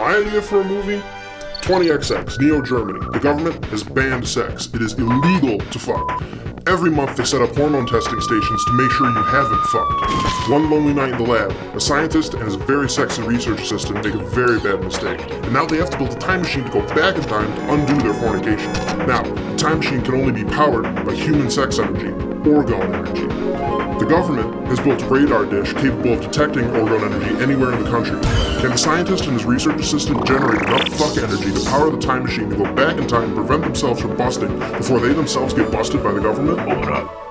idea for a movie? 20XX, Neo Germany. The government has banned sex. It is illegal to fuck. Every month they set up hormone testing stations to make sure you haven't fucked. One lonely night in the lab, a scientist and his very sexy research assistant make a very bad mistake, and now they have to build a time machine to go back in time to undo their fornication. Now, the time machine can only be powered by human sex energy, orgone energy. The government has built a radar dish capable of detecting orgone energy anywhere in the country. Can the scientist and his research assistant generate enough fuck energy to power the time machine to go back in time and prevent themselves from busting before they themselves get busted by the government? Open up.